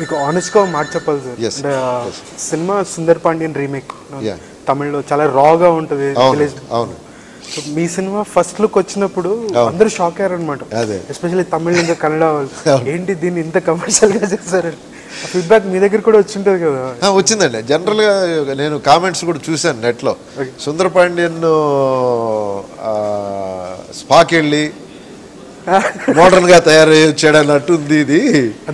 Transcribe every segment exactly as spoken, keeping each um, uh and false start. మీకు ఆనెస్ట్ గా మాట చెప్పాలి సార్, సినిమా సుందరపాండియన్ రీమేక్ తమిళలో చాలా రాగా ఉంటుంది. మీ సినిమా ఫస్ట్ లుక్ వచ్చినప్పుడు అందరూ షాక్ అయ్యారు అనమాట. ఎస్పెషల్లీ తమిళ ఇంకా కన్నడ వాళ్ళు ఏంటి దీన్ని ఇంత కమర్షియల్ గా చేశారు. ఫీడ్బ్యాక్ మీ దగ్గర కూడా వచ్చి ఉంటుంది కదా? వచ్చిందండి. జనరల్ గా నేను కామెంట్స్ కూడా చూశాను నెట్ లో. సుందరపాండియన్ స్పాక్ వెళ్ళి మోడర్న్ గా తయారు చేయడానికి ఉంది ఇది.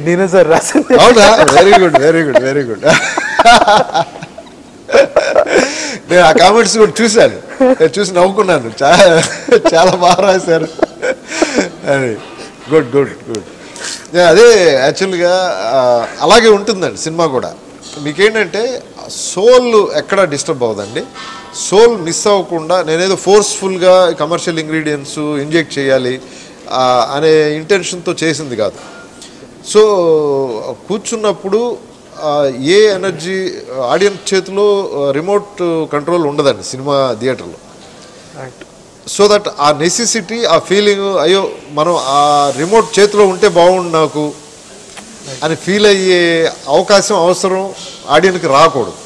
నేనే సార్ రాశాను. అవునా? Very good very good very good. నేను ఆ కామెంట్స్ కూడా చూశాను, చూసి నవ్వుకున్నాను. చాలా చాలా బాగా రాశారు అది. Good good good. అదే యాక్చువల్గా అలాగే ఉంటుందండి సినిమా కూడా. మీకేంటంటే సోల్ ఎక్కడా డిస్టర్బ్ అవ్వదండి, సోల్ మిస్ అవ్వకుండా. నేనేదో ఫోర్స్ఫుల్గా కమర్షియల్ ఇంగ్రీడియంట్స్ ఇంజెక్ట్ చేయాలి అనే ఇంటెన్షన్తో చేసింది కాదు. సో కూర్చున్నప్పుడు ఏ ఎనర్జీ, ఆడియన్స్ చేతిలో రిమోట్ కంట్రోల్ ఉండదండి సినిమా థియేటర్లో. సో దట్ ఆ నెసెసిటీ, ఆ ఫీలింగ్, అయ్యో మనం ఆ రిమోట్ చేతిలో ఉంటే బాగుండు నాకు అని ఫీల్ అయ్యే అవకాశం అవసరం ఆడియన్స్కి రాకూడదు.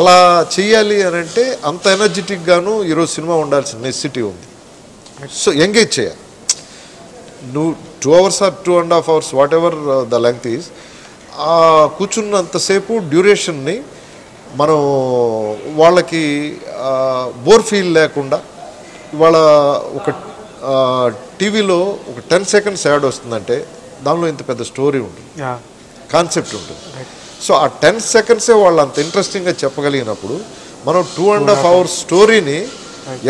అలా చేయాలి అని అంటే అంత ఎనర్జెటిక్గాను ఈరోజు సినిమా ఉండాల్సిన నెసెసిటీ ఉంది. సో ఎంగేజ్ చేయాలి. నువ్వు two hours or two and half hours whatever the length is, ఆ కూర్చున్నంతసేపు డ్యూరేషన్ని మనం వాళ్ళకి బోర్ ఫీల్ లేకుండా. ఇవాళ ఒక టీవీలో ఒక టెన్ సెకండ్స్ యాడ్ వస్తుందంటే దానిలో ఇంత పెద్ద స్టోరీ ఉంటుంది, కాన్సెప్ట్ ఉంటుంది. సో ఆ టెన్ సెకండ్సే వాళ్ళు అంత ఇంట్రెస్టింగ్గా చెప్పగలిగినప్పుడు మనం టూ అండ్ హాఫ్ అవర్స్ స్టోరీని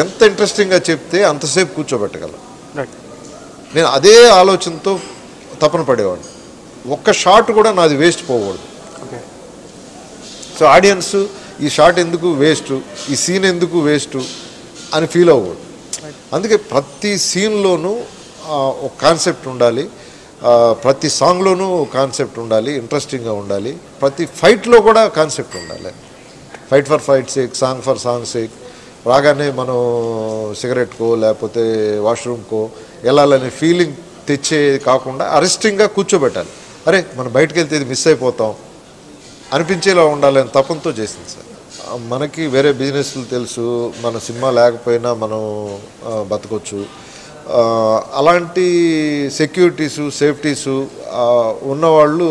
ఎంత ఇంట్రెస్టింగ్గా చెప్తే అంతసేపు కూర్చోబెట్టగలం. నేను అదే ఆలోచనతో తపన పడేవాడిని. ఒక్క షాట్ కూడా నాది వేస్ట్ పోకూడదు. సో ఆడియన్స్ ఈ షాట్ ఎందుకు వేస్ట్, ఈ సీన్ ఎందుకు వేస్ట్ అని ఫీల్ అవ్వకూడదు. అందుకే ప్రతి సీన్లోనూ ఒక కాన్సెప్ట్ ఉండాలి, ప్రతి సాంగ్లోనూ కాన్సెప్ట్ ఉండాలి, ఇంట్రెస్టింగ్గా ఉండాలి. ప్రతి ఫైట్లో కూడా కాన్సెప్ట్ ఉండాలి. Fight for fight sake, song for song sake. రాగానే మనం సిగరెట్కో లేకపోతే వాష్రూమ్కో వెళ్ళాలనే ఫీలింగ్ తెచ్చే కాకుండా అరెస్టింగ్గా కూర్చోబెట్టాలి. అరే మనం బయటకు వెళ్తే ఇది మిస్ అయిపోతాం అనిపించేలా ఉండాలని తపంతో చేసింది సార్. మనకి వేరే బిజినెస్లు తెలుసు, మన సినిమా లేకపోయినా మనం బతకొచ్చు. అలాంటి సెక్యూరిటీసు సేఫ్టీసు ఉన్నవాళ్ళు